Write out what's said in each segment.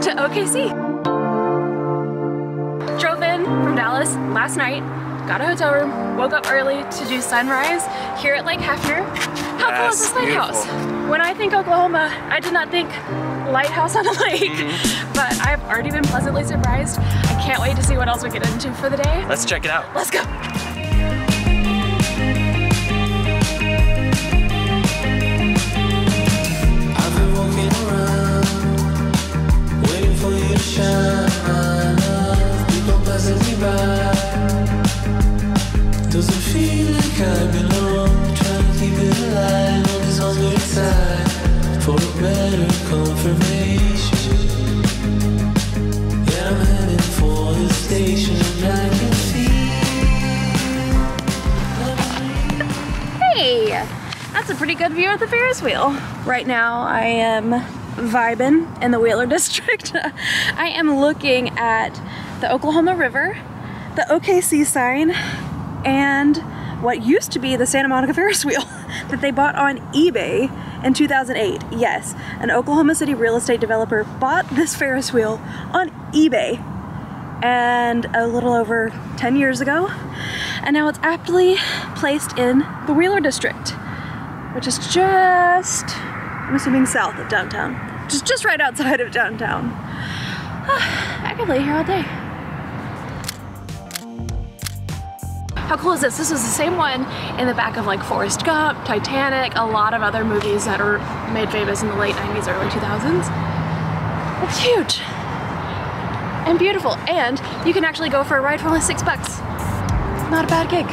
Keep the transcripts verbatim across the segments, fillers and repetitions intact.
to O K C. Drove in from Dallas last night, got a hotel room, woke up early to do sunrise here at Lake Hefner. How yes, cool is this lighthouse? Beautiful. When I think Oklahoma, I did not think lighthouse on a lake, mm-hmm. but I've already been pleasantly surprised. I can't wait to see what else we get into for the day. Let's check it out. Let's go. Hey, that's a pretty good view of the Ferris wheel. Right now I am vibing in the Wheeler District. I am looking at the Oklahoma River, the O K C sign, and what used to be the Santa Monica Ferris wheel that they bought on eBay in two thousand eight. Yes, an Oklahoma City real estate developer bought this Ferris wheel on eBay and a little over ten years ago, and now it's aptly placed in the Wheeler District, which is just, I'm assuming, south of downtown. Just, just right outside of downtown. Oh, I could lay here all day. How cool is this? This is the same one in the back of like Forrest Gump, Titanic, a lot of other movies that were made famous in the late nineties, early two thousands. It's huge and beautiful, and you can actually go for a ride for only six bucks. Not a bad gig.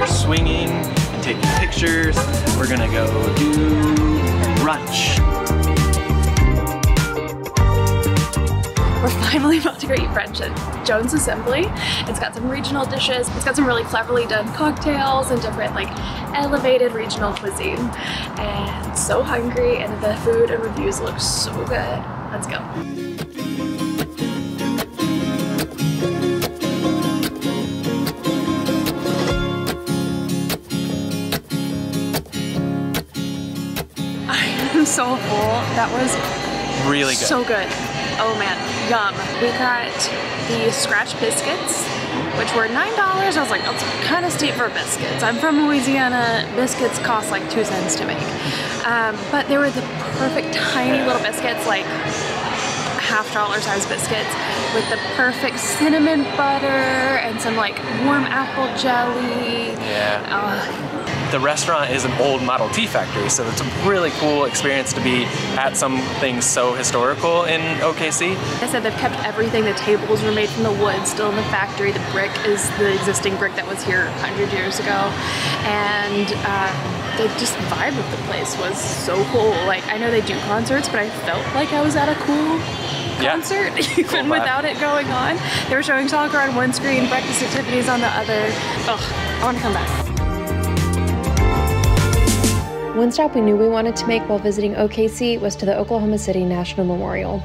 After swinging and taking pictures, we're gonna go do brunch. We're finally about to go eat brunch at Jones Assembly. It's got some regional dishes. It's got some really cleverly done cocktails and different like elevated regional cuisine. And so hungry, and the food and reviews look so good. Let's go. I am so full. That was really good. So good. Oh man, yum. We got the scratch biscuits, which were nine dollars. I was like, that's kind of steep for biscuits. I'm from Louisiana. Biscuits cost like two cents to make. Um, but they were the perfect tiny little biscuits, like half dollar size biscuits with the perfect cinnamon butter and some like warm apple jelly. Yeah. Uh, The restaurant is an old Model T factory, so it's a really cool experience to be at something so historical in O K C. I said they've kept everything. The tables were made from the wood, still in the factory. The brick is the existing brick that was here one hundred years ago. And uh, the just vibe of the place was so cool. Like, I know they do concerts, but I felt like I was at a cool concert, yeah. even cool without it going on. They were showing soccer on one screen, breakfast activities on the other. Oh, I want to come back. One stop we knew we wanted to make while visiting O K C was to the Oklahoma City National Memorial.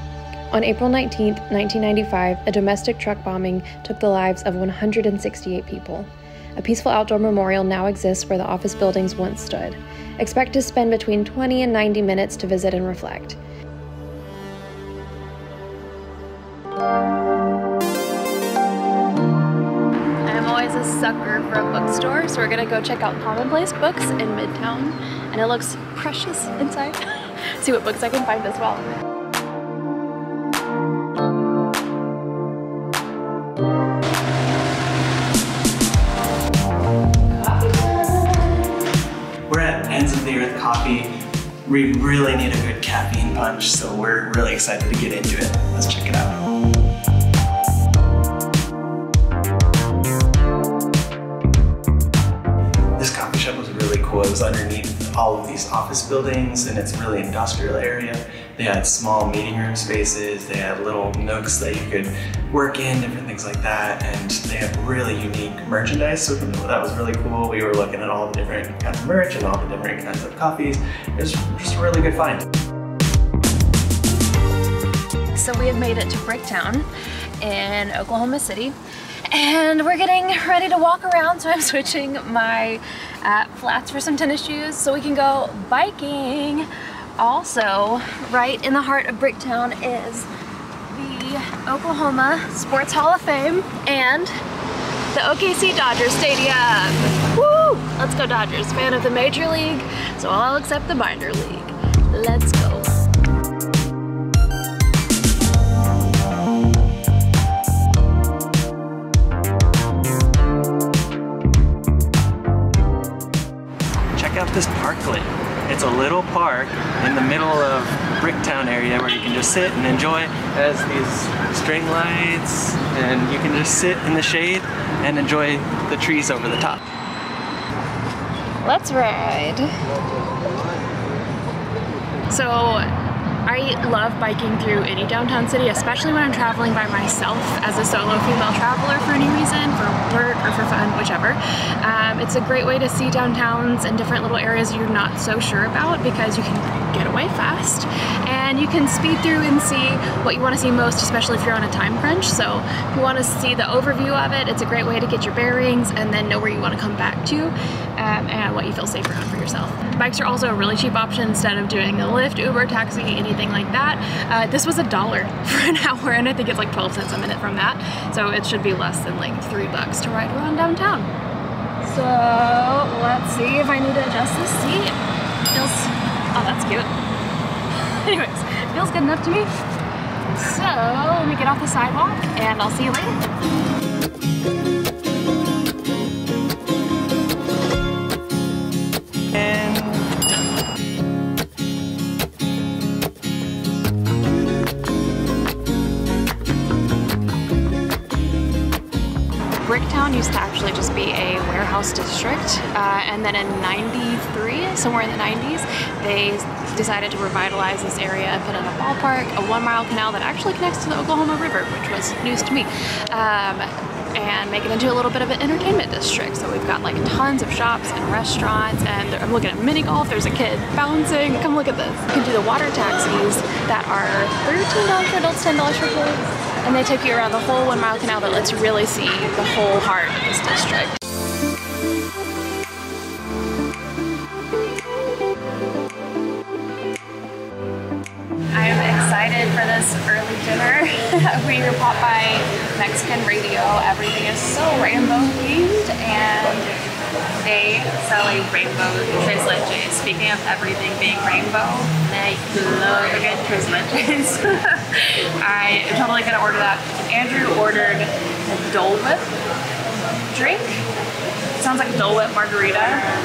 On April nineteenth, nineteen ninety-five, a domestic truck bombing took the lives of one hundred sixty-eight people. A peaceful outdoor memorial now exists where the office buildings once stood. Expect to spend between twenty and ninety minutes to visit and reflect. A sucker for a bookstore, so we're gonna go check out Commonplace Books in Midtown, and it looks precious inside. See what books I can find as well. We're at Ends of the Earth Coffee. We really need a good caffeine punch, so we're really excited to get into it. Let's check it out. It was underneath all of these office buildings, and it's really industrial area. They had small meeting room spaces, they had little nooks that you could work in, different things like that, and they had really unique merchandise, so that was really cool. We were looking at all the different kinds of merch and all the different kinds of coffees. It was just a really good find. So we have made it to Bricktown in Oklahoma City. and we're getting ready to walk around, so I'm switching my uh, flats for some tennis shoes so we can go biking. Also, right in the heart of Bricktown is the Oklahoma Sports Hall of Fame and the O K C Dodgers Stadium. Woo! Let's go Dodgers, fan of the Major League, so I'll accept the minor league. Let's go. Check out this parklet. It's a little park in the middle of Bricktown area where you can just sit and enjoy. It has these string lights and you can just sit in the shade and enjoy the trees over the top. Let's ride. So I love biking through any downtown city, especially when I'm traveling by myself as a solo female traveler for any reason, for work or for fun, whichever. Um, it's a great way to see downtowns and different little areas you're not so sure about because you can get away fast and you can speed through and see what you want to see most, especially if you're on a time crunch. So if you want to see the overview of it, it's a great way to get your bearings and then know where you want to come back to. Um, and what you feel safe around for yourself. Bikes are also a really cheap option instead of doing a Lyft, Uber, taxi, anything like that. Uh, this was a dollar for an hour and I think it's like twelve cents a minute from that. So it should be less than like three bucks to ride around downtown. So let's see if I need to adjust this seat. It feels, oh that's cute. Anyways, it feels good enough to me. So let me get off the sidewalk and I'll see you later. Bricktown used to actually just be a warehouse district, uh, and then in ninety-three, somewhere in the nineties, they decided to revitalize this area and put in a ballpark, a one-mile canal that actually connects to the Oklahoma River, which was news to me, um, and make it into a little bit of an entertainment district. So we've got like tons of shops and restaurants, and I'm looking at mini golf, there's a kid bouncing, come look at this. You can do the water taxis that are thirteen dollars for adults, ten dollars for kids. And they take you around the whole one mile canal that lets you really see the whole heart of this district. I'm excited for this early dinner. We are bought by Mexican Radio. Everything is so rainbow themed and they sell a rainbow tres leches. Speaking of everything being rainbow, I love a good tres leches. I am totally gonna order that. Andrew ordered a Dole Whip drink. It sounds like a Dole Whip margarita,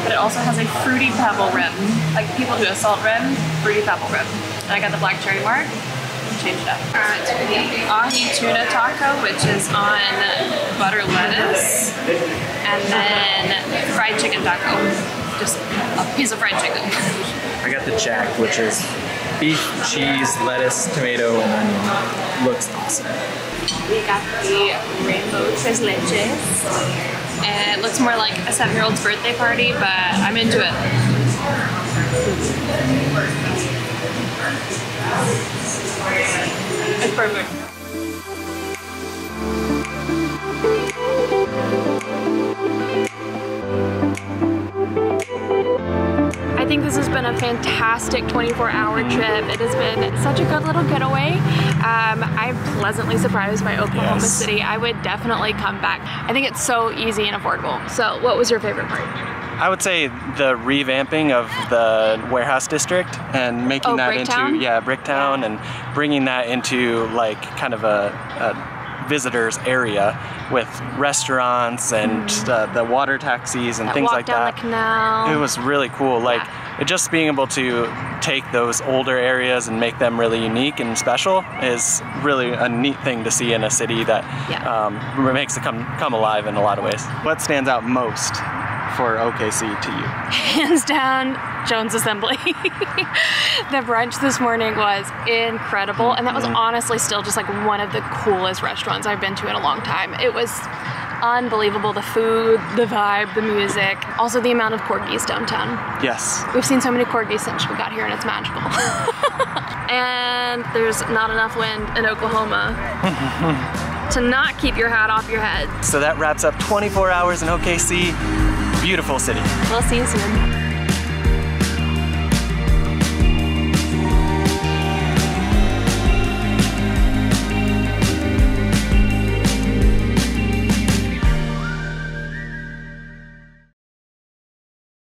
but it also has a Fruity Pebble rim. Like people do a salt rim, Fruity Pebble rim. And I got the black cherry mark and changed it up. I went to the ahi tuna taco, which is on butter lettuce, and then fried chicken taco. Just a piece of fried chicken. I got the jack, which is beef, cheese, lettuce, tomato, and onion. Looks awesome. We got the rainbow tres leches. And it looks more like a seven-year-old's birthday party, but I'm into it. It's perfect. I think this has been a fantastic twenty-four hour trip. It has been such a good little getaway. Um, I'm pleasantly surprised by Oklahoma yes. City. I would definitely come back. I think it's so easy and affordable. So what was your favorite part? I would say the revamping of the warehouse district and making oh, that Bricktown? into yeah Bricktown yeah. and bringing that into like kind of a, a visitors area with restaurants and mm. uh, the water taxis and that things like down that. The canal. It was really cool. Like yeah. it just being able to take those older areas and make them really unique and special is really a neat thing to see in a city that yeah. um, makes it come come alive in a lot of ways. What stands out most for O K C to you? Hands down, Jones Assembly. The brunch this morning was incredible, and that was honestly still just like one of the coolest restaurants I've been to in a long time. It was unbelievable, the food, the vibe, the music, also the amount of corgis downtown. Yes. We've seen so many corgis since we got here, and it's magical. And there's not enough wind in Oklahoma. to not keep your hat off your head. So that wraps up twenty-four hours in O K C. Beautiful city. We'll see you soon.